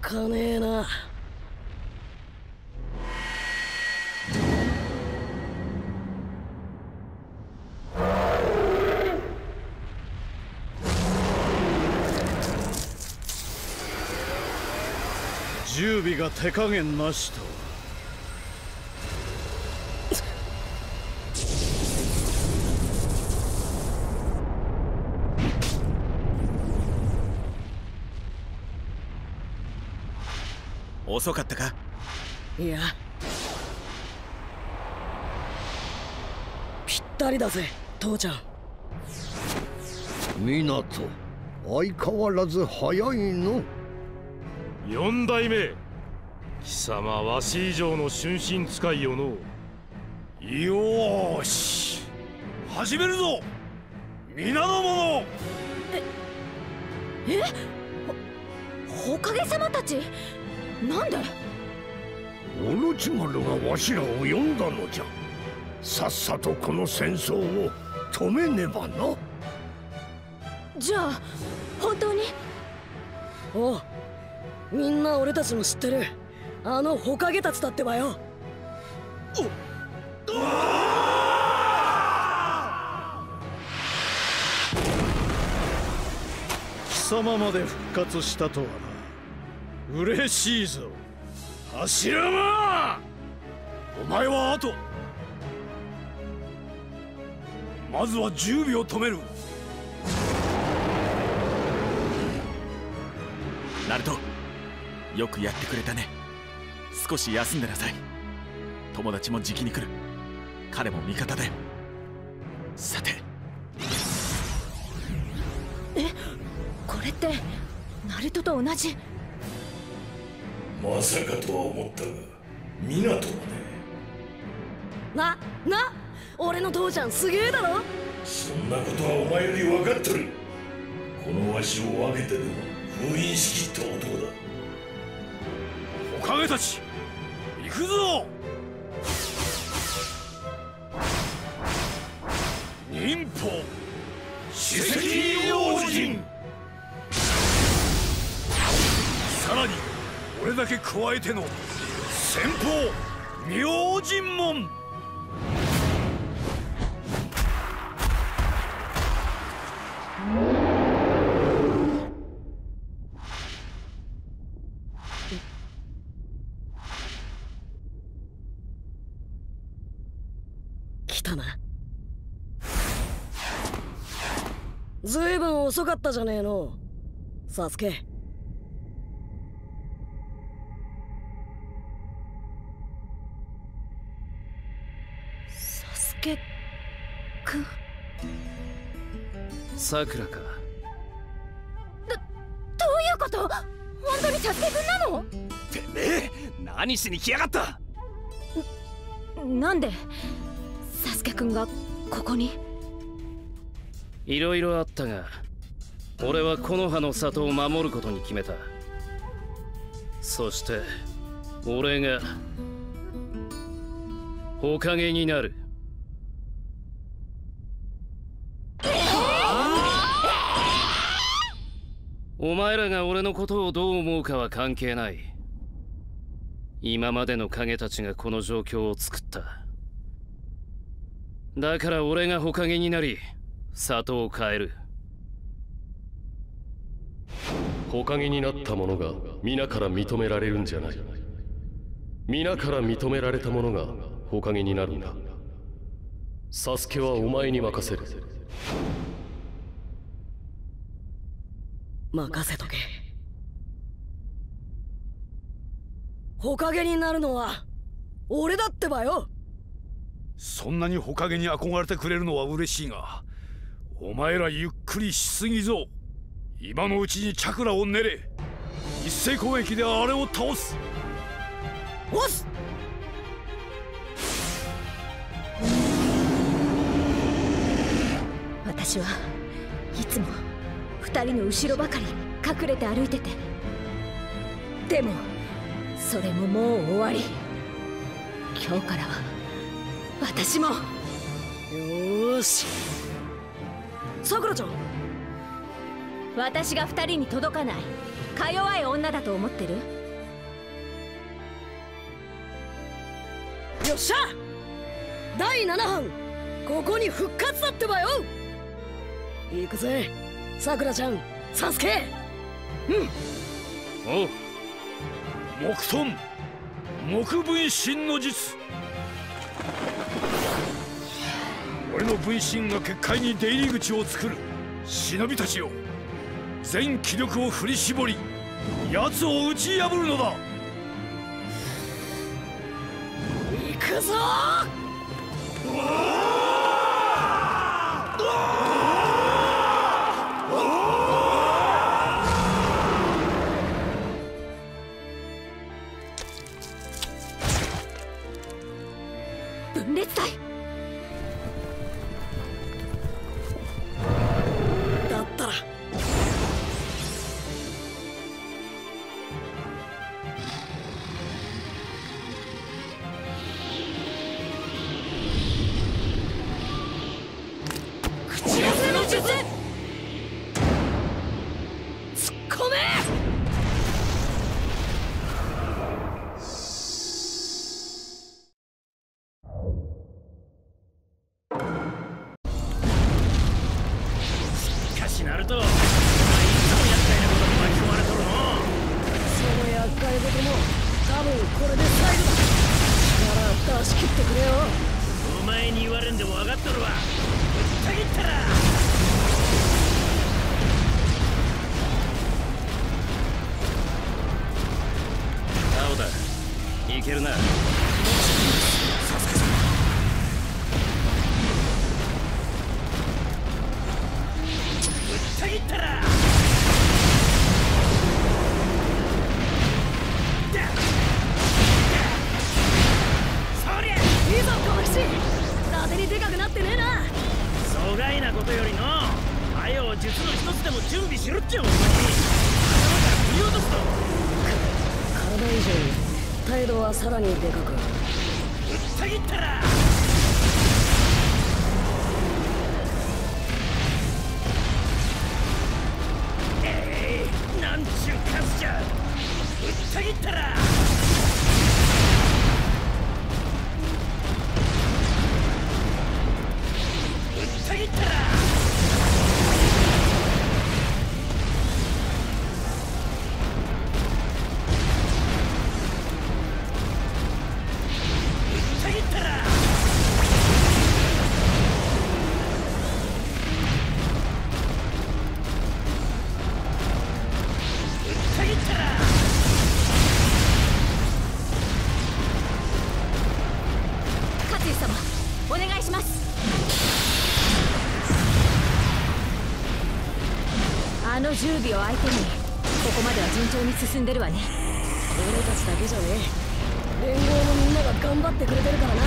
かねえな。十尾が手加減なしとは。遅かったか？いや、ぴったりだぜ父ちゃん。湊相変わらず早いの。四代目貴様、わし以上の春心使いよの。よーし、始めるぞ皆の者。え、おかげさまたち。なんでオロチマルがわしらを呼んだのじゃ。さっさとこの戦争を止めねばな。じゃあ本当に？おう、みんな俺たちの知ってるあの火影たちだってばよ。貴様まで復活したとはな。嬉しいぞ柱間。お前はあと、まずは十尾を止める。ナルト、よくやってくれたね。少し休んでなさい。友達もじきに来る。彼も味方だよ。さて、これってナルトと同じ。まさかとは思ったが、湊はね。な、俺の父ちゃんすげえだろ。そんなことはお前より分かっとる。このわしを分けてでも封印しきった男だ。おかげたち、行くぞ。忍法首席王陣。さらにこれだけ加えての先方明神門。来たな。ずいぶん遅かったじゃねえのサスケ。さくらか。どういうこと？本当にサスケ君なの？てめえ、何しに来やがった。なんでサスケ君がここに？いろいろあったが、俺は木の葉の里を守ることに決めた。そして俺が火影になる。お前らが俺のことをどう思うかは関係ない。今までの影たちがこの状況を作った。だから俺が火影になり里を変える。火影になった者が皆から認められるんじゃない。皆から認められた者が火影になるんだ。サスケはお前に任せる。任せとけ。火影になるのは俺だってばよ。そんなに火影に憧れてくれるのは嬉しいが、お前らゆっくりしすぎぞ。今のうちにチャクラを練れ。一斉攻撃であれを倒す。おす。私はいつも二人の後ろばかり隠れて歩いてて、でもそれももう終わり。今日からは私も。よーし、さくらちゃん、私が2人に届かないか弱い女だと思ってる？よっしゃ、第7班ここに復活だってばよ。行くぜさくらちゃん、サスケ。うん、おう、木遁木分身の術。俺の分身が結界に出入り口を作る。忍びたちよ、全気力を振り絞り奴を打ち破るのだ。行くぞー。分裂隊だったら口寄せの術、突っ込め。ナルト、あいつも厄介なことに巻き込まれとるの。その厄介事も多分これで最後だ。力を出し切ってくれよ。お前に言われんでも分かっとるわ。ぶった切ったら青だ、いけるな。できたらそりゃいいぞ拳。伊達にでかくなってねえな。そがいなことよりの早う術の一つでも準備しろっちゃ。お前に頭から振り落とすと体以上に態度はさらにでかく。ぶった切ったらいったらお願いします。あの十尾を相手にここまでは順調に進んでるわね。俺たちだけじゃねえ、連合のみんなが頑張ってくれてるからな。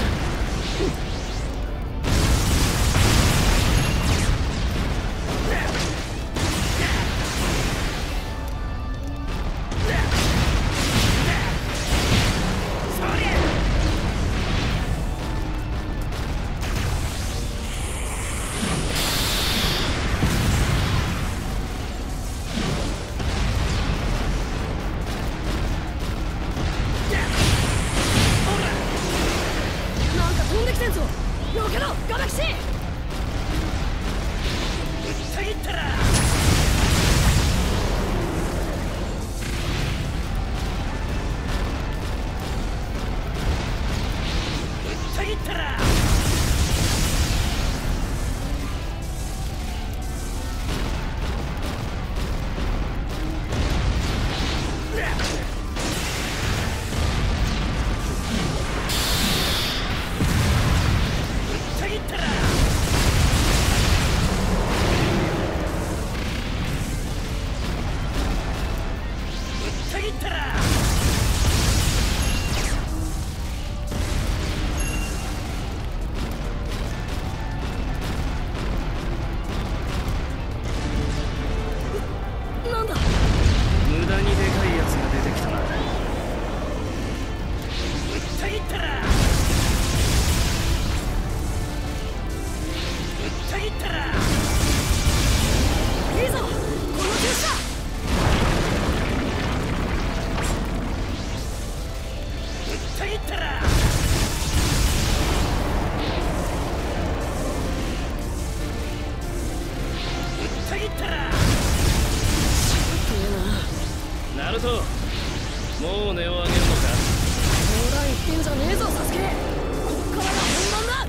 いいぞこのナルト、もう根を上げるのか。冗談言ってんじゃねえぞサスケ、こっからが本番だ。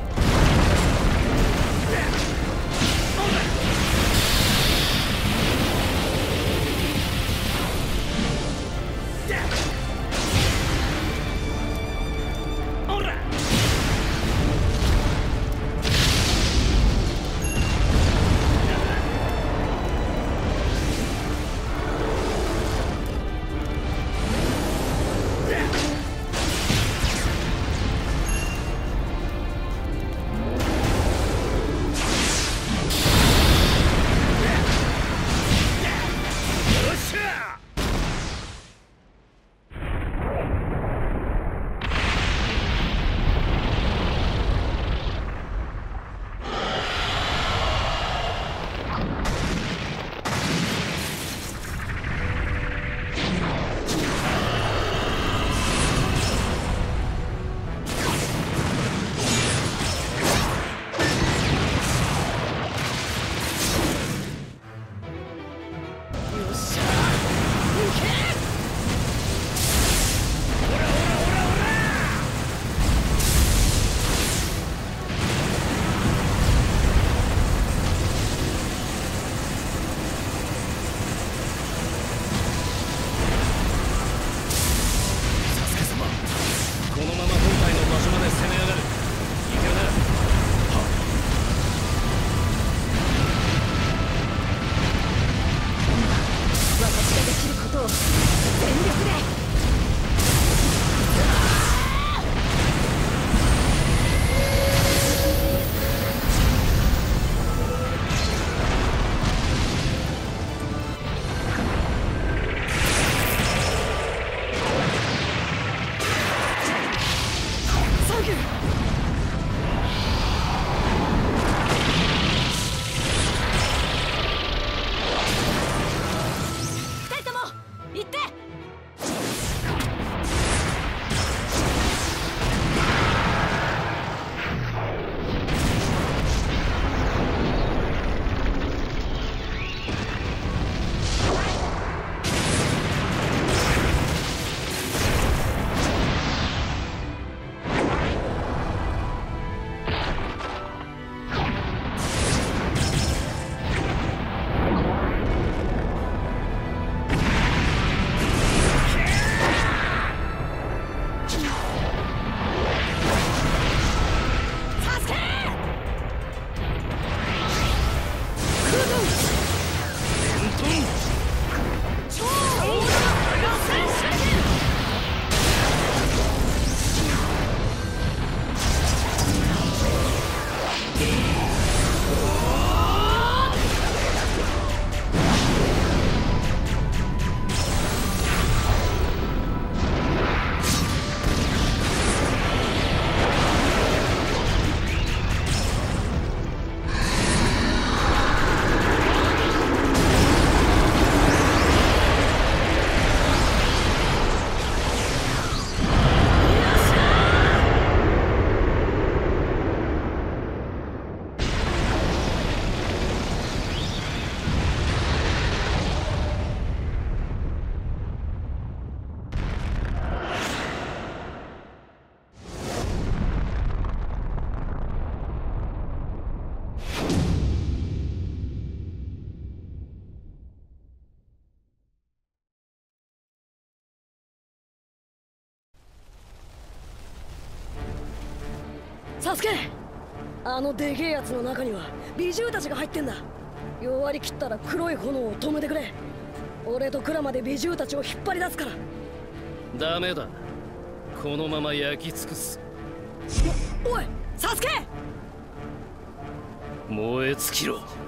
サスケ、あのでげえやつの中には美獣たちが入ってんだ。弱り切ったら黒い炎を止めてくれ。俺と鞍馬で美獣たちを引っ張り出すから。ダメだ、このまま焼き尽くす。おいサスケ、燃え尽きろ。